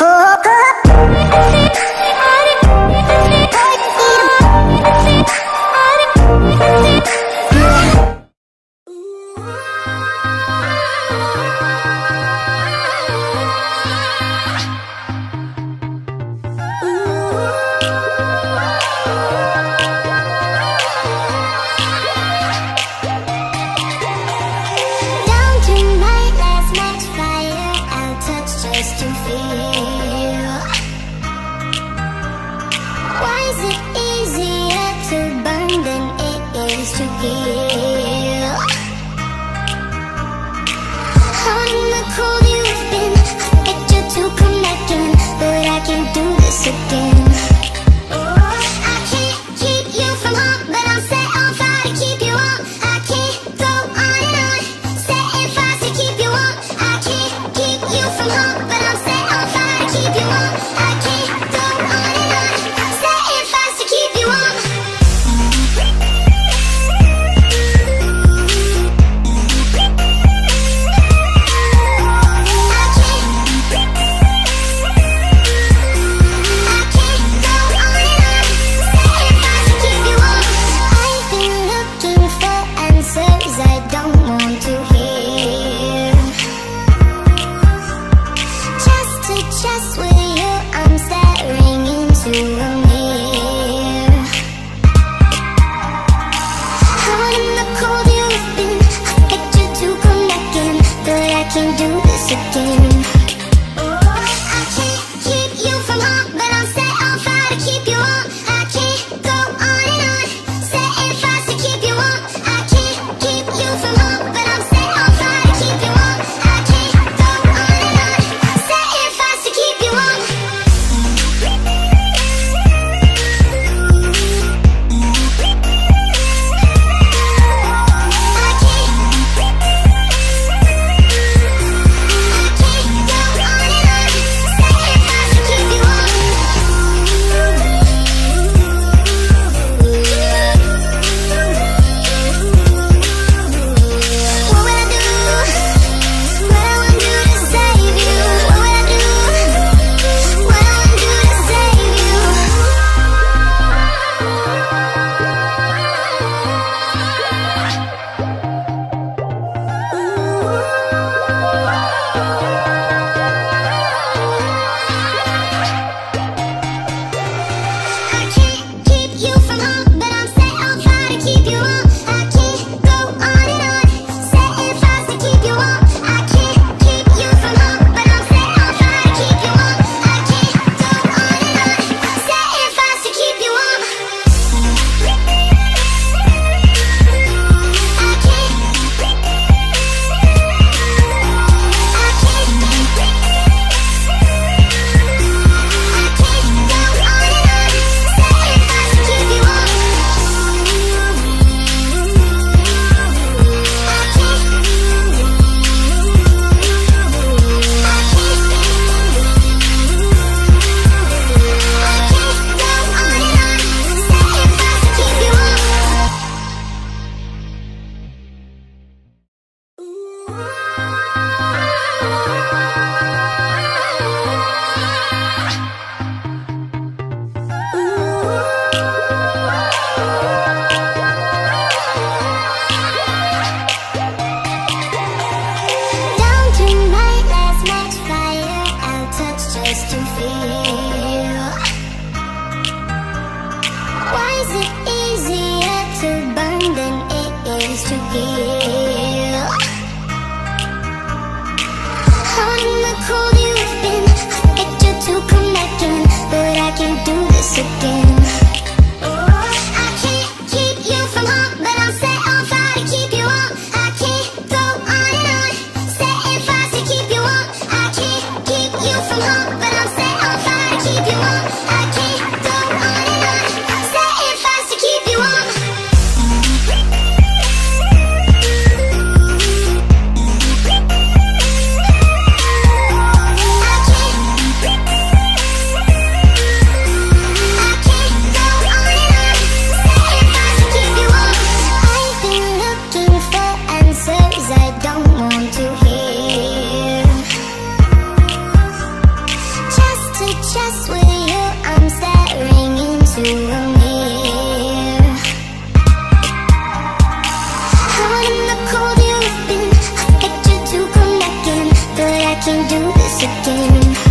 I just with you, I'm staring into a mirror. Hot in the cold you've been, I begged you to come back in, but I can't do this again.